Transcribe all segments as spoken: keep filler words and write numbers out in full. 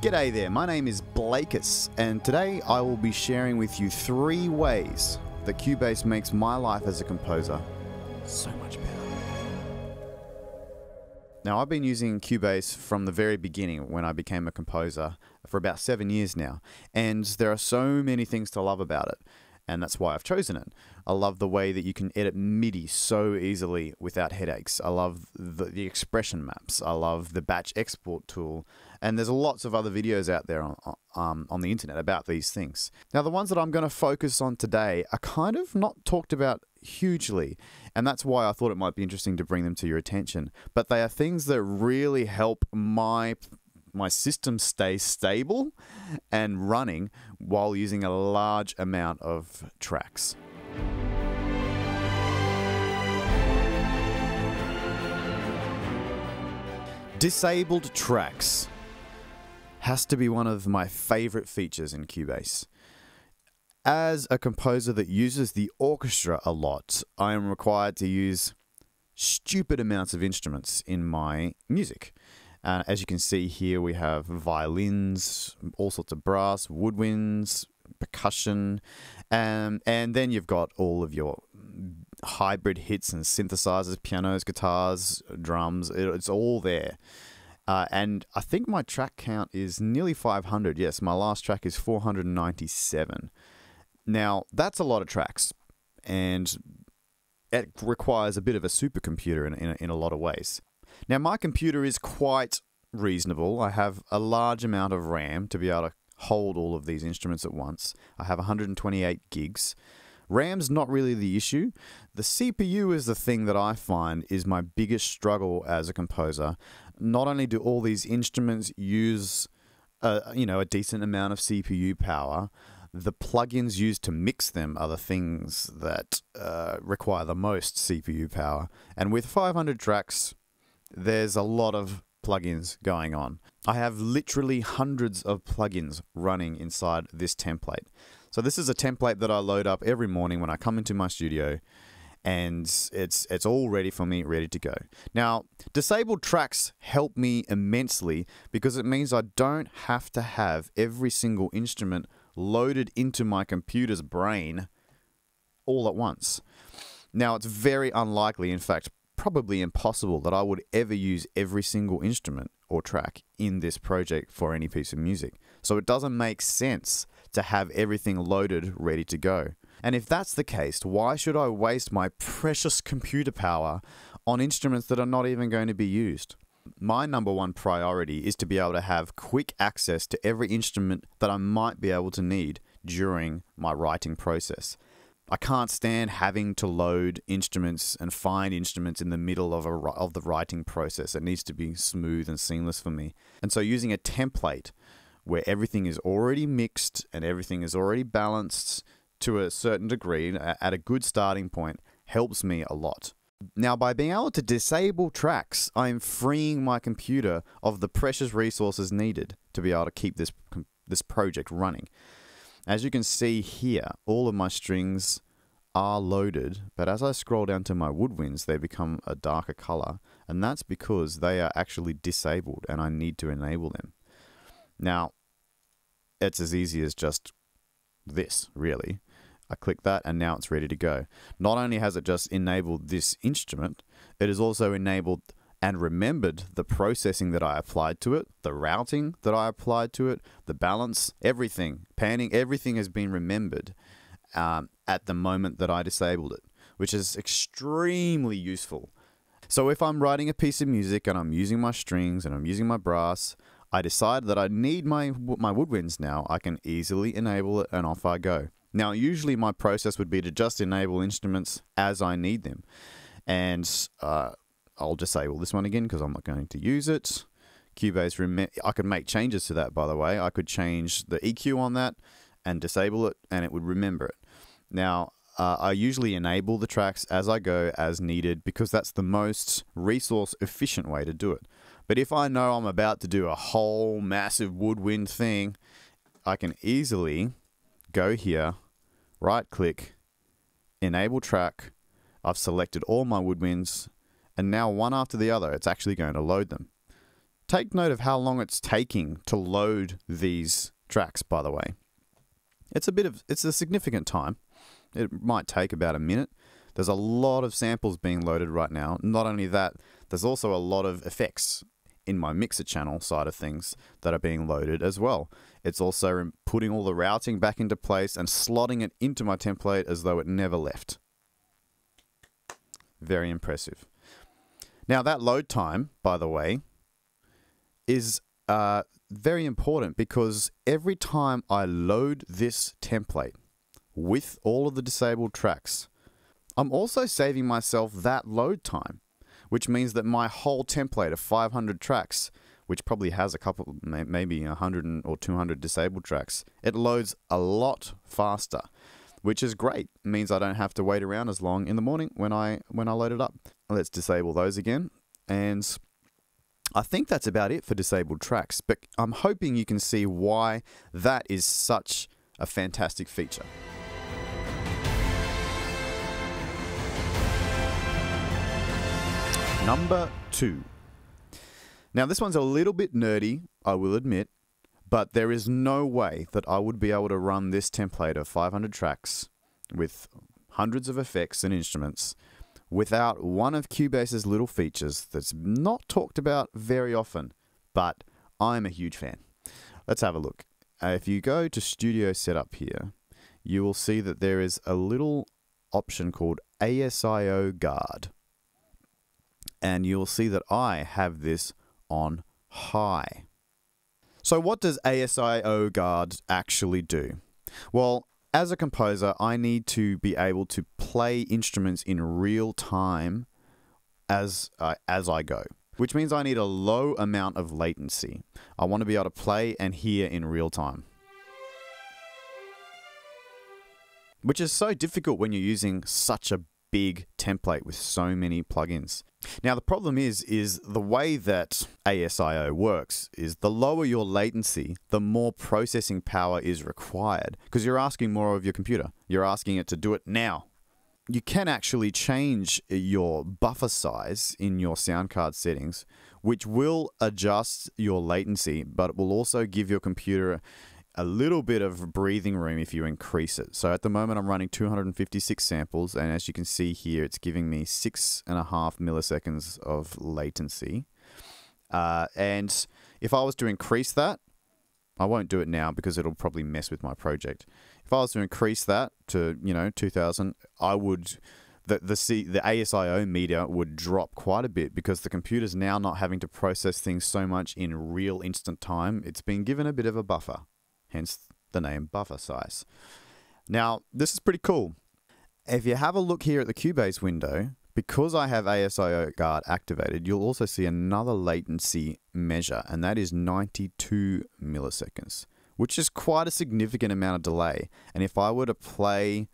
G'day there, my name is Blakus, and today I will be sharing with you three ways that Cubase makes my life as a composer so much better. Now, I've been using Cubase from the very beginning when I became a composer for about seven years now, and there are so many things to love about it, and that's why I've chosen it. I love the way that you can edit MIDI so easily without headaches. I love the, the expression maps. I love the batch export tool. And there's lots of other videos out there on, um, on the internet about these things. Now, the ones that I'm going to focus on today are kind of not talked about hugely, and that's why I thought it might be interesting to bring them to your attention. But they are things that really help my, my system stay stable and running while using a large amount of tracks. Disabled tracks has to be one of my favorite features in Cubase. As a composer that uses the orchestra a lot, I am required to use stupid amounts of instruments in my music. Uh, as you can see here, we have violins, all sorts of brass, woodwinds, percussion, um, and then you've got all of your hybrid hits and synthesizers, pianos, guitars, drums. It, it's all there. Uh, and I think my track count is nearly five hundred. Yes, my last track is four hundred ninety-seven. Now, that's a lot of tracks, and it requires a bit of a supercomputer in, in, in a lot of ways. Now, my computer is quite reasonable. I have a large amount of RAM to be able to hold all of these instruments at once. I have one hundred twenty-eight gigs. RAM's not really the issue. The C P U is the thing that I find is my biggest struggle as a composer. Not only do all these instruments use a, you know, a decent amount of C P U power, the plugins used to mix them are the things that uh, require the most C P U power. And with five hundred tracks, there's a lot of plugins going on. I have literally hundreds of plugins running inside this template. So this is a template that I load up every morning when I come into my studio, and it's it's all ready for me, ready to go. Now, disabled tracks help me immensely because it means I don't have to have every single instrument loaded into my computer's brain all at once. Now, it's very unlikely, in fact, probably impossible, that I would ever use every single instrument or track in this project for any piece of music. So it doesn't make sense to have everything loaded, ready to go. And if that's the case, why should I waste my precious computer power on instruments that are not even going to be used? My number one priority is to be able to have quick access to every instrument that I might be able to need during my writing process. I can't stand having to load instruments and find instruments in the middle of, a, of the writing process. It needs to be smooth and seamless for me. And so using a template where everything is already mixed and everything is already balanced to a certain degree at a good starting point helps me a lot. Now, by being able to disable tracks, I am freeing my computer of the precious resources needed to be able to keep this, this project running. As you can see here, all of my strings are loaded, but as I scroll down to my woodwinds, they become a darker color, and that's because they are actually disabled and I need to enable them. Now, it's as easy as just this, really. I click that and now it's ready to go. Not only has it just enabled this instrument, it has also enabled and remembered the processing that I applied to it, the routing that I applied to it, the balance, everything, panning, everything has been remembered um, at the moment that I disabled it, which is extremely useful. So if I'm writing a piece of music and I'm using my strings and I'm using my brass, I decide that I need my, my woodwinds now, I can easily enable it and off I go. Now, usually my process would be to just enable instruments as I need them. And uh, I'll disable this one again because I'm not going to use it. Cubase, I could make changes to that, by the way. I could change the E Q on that and disable it, and it would remember it. Now, uh, I usually enable the tracks as I go, as needed, because that's the most resource-efficient way to do it. But if I know I'm about to do a whole massive woodwind thing, I can easily go here, right-click, enable track. I've selected all my woodwinds, and now one after the other, it's actually going to load them. Take note of how long it's taking to load these tracks, by the way. It's a bit of, it's a significant time. It might take about a minute. There's a lot of samples being loaded right now. Not only that, there's also a lot of effects in my mixer channel side of things that are being loaded as well. It's also putting all the routing back into place and slotting it into my template as though it never left. Very impressive. Now that load time, by the way, is uh, very important because every time I load this template with all of the disabled tracks, I'm also saving myself that load time, which means that my whole template of five hundred tracks, which probably has a couple, maybe one hundred or two hundred disabled tracks, it loads a lot faster, which is great. It means I don't have to wait around as long in the morning when I, when I load it up. Let's disable those again. And I think that's about it for disabled tracks, but I'm hoping you can see why that is such a fantastic feature. Number two. Now this one's a little bit nerdy, I will admit, but there is no way that I would be able to run this template of five hundred tracks with hundreds of effects and instruments without one of Cubase's little features that's not talked about very often, but I'm a huge fan. Let's have a look. Uh, if you go to Studio Setup here, you will see that there is a little option called A S I O Guard. And you'll see that I have this on high. So what does A S I O Guard actually do? Well, as a composer, I need to be able to play instruments in real time as, uh, as I go, which means I need a low amount of latency. I want to be able to play and hear in real time, which is so difficult when you're using such a big template with so many plugins. Now the problem is, is the way that A S I O works is the lower your latency, the more processing power is required because you're asking more of your computer. You're asking it to do it now. You can actually change your buffer size in your sound card settings, which will adjust your latency, but it will also give your computer a little bit of breathing room if you increase it. So at the moment I'm running two hundred fifty-six samples, and as you can see here, it's giving me six and a half milliseconds of latency. Uh, and if I was to increase that, I won't do it now because it'll probably mess with my project. If I was to increase that to, you know, two thousand, I would, the, the, C, the A S I O meter would drop quite a bit because the computer's now not having to process things so much in real instant time. It's been given a bit of a buffer. Hence the name buffer size. Now, this is pretty cool. If you have a look here at the Cubase window, because I have A S I O Guard activated, you'll also see another latency measure, and that is ninety-two milliseconds, which is quite a significant amount of delay. And if I were to play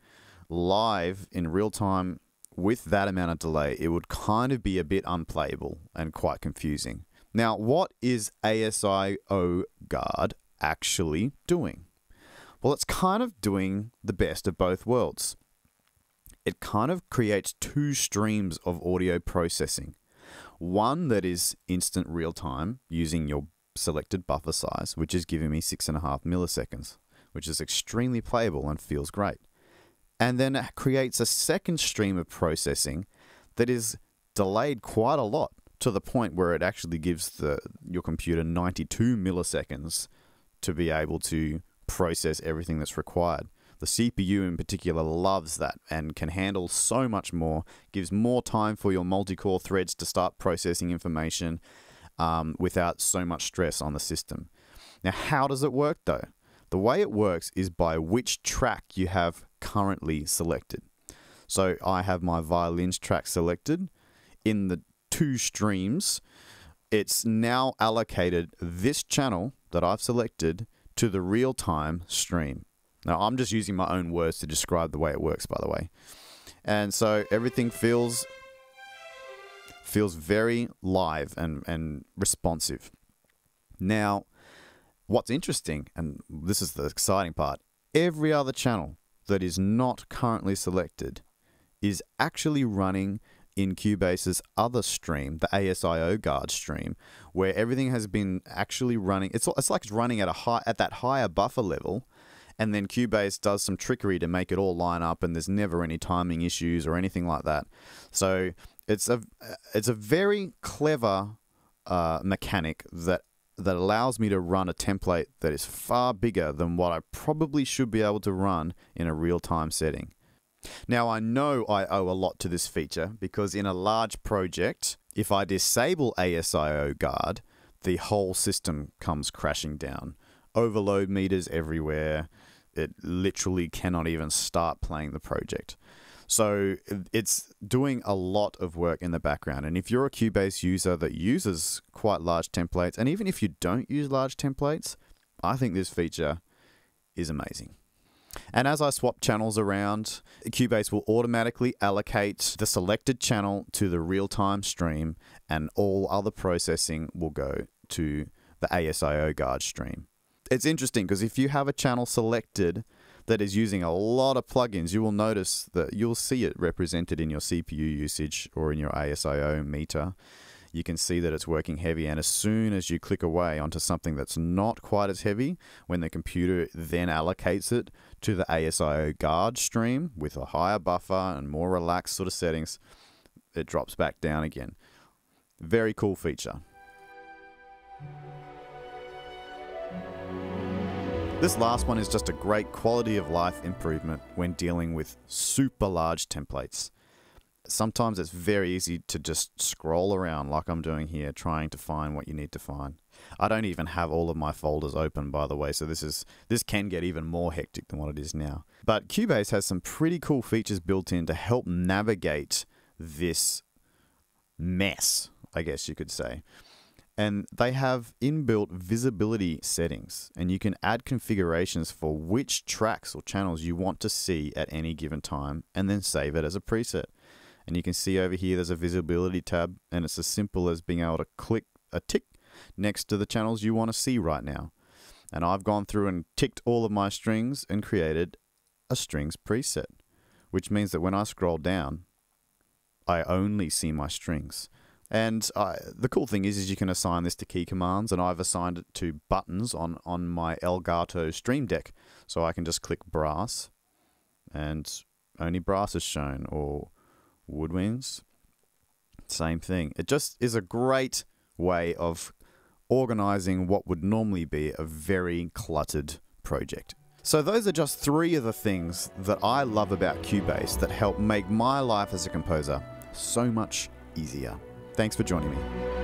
live in real time with that amount of delay, it would kind of be a bit unplayable and quite confusing. Now, what is A S I O Guard actually doing? Well, it's kind of doing the best of both worlds. It kind of creates two streams of audio processing. One that is instant real time using your selected buffer size, which is giving me six and a half milliseconds, which is extremely playable and feels great. And then it creates a second stream of processing that is delayed quite a lot to the point where it actually gives the your computer ninety-two milliseconds to be able to process everything that's required. The C P U in particular loves that and can handle so much more, gives more time for your multi-core threads to start processing information um, without so much stress on the system. Now, how does it work though? The way it works is by which track you have currently selected. So I have my violins track selected. In the two streams, it's now allocated this channel that I've selected to the real-time stream. Now, I'm just using my own words to describe the way it works, by the way. And so everything feels feels very live and, and responsive. Now, what's interesting, and this is the exciting part, every other channel that is not currently selected is actually running in Cubase's other stream, the A S I O Guard stream, where everything has been actually running. It's, it's like it's running at a high, at that higher buffer level, and then Cubase does some trickery to make it all line up, and there's never any timing issues or anything like that. So it's a it's a very clever uh, mechanic that that allows me to run a template that is far bigger than what I probably should be able to run in a real-time setting. Now, I know I owe a lot to this feature because in a large project, if I disable A S I O Guard, the whole system comes crashing down. Overload meters everywhere. It literally cannot even start playing the project. So it's doing a lot of work in the background. And if you're a Cubase user that uses quite large templates, and even if you don't use large templates, I think this feature is amazing. And as I swap channels around, Cubase will automatically allocate the selected channel to the real-time stream, and all other processing will go to the A S I O Guard stream. It's interesting because if you have a channel selected that is using a lot of plugins, you will notice that you'll see it represented in your C P U usage or in your A S I O meter. You can see that it's working heavy, and as soon as you click away onto something that's not quite as heavy, when the computer then allocates it to the A S I O Guard stream with a higher buffer and more relaxed sort of settings, it drops back down again. Very cool feature. This last one is just a great quality of life improvement when dealing with super large templates. Sometimes it's very easy to just scroll around like I'm doing here, trying to find what you need to find. I don't even have all of my folders open, by the way, so this is this can get even more hectic than what it is now. But Cubase has some pretty cool features built in to help navigate this mess, I guess you could say. And they have inbuilt visibility settings, and you can add configurations for which tracks or channels you want to see at any given time, and then save it as a preset. And you can see over here there's a visibility tab, and it's as simple as being able to click a tick next to the channels you want to see right now. And I've gone through and ticked all of my strings and created a strings preset, which means that when I scroll down, I only see my strings. And I, the cool thing is, is you can assign this to key commands, and I've assigned it to buttons on, on my Elgato Stream Deck. So I can just click brass, and only brass is shown, or woodwinds, same thing. It just is a great way of organizing what would normally be a very cluttered project. So those are just three of the things that I love about Cubase that help make my life as a composer so much easier. Thanks for joining me.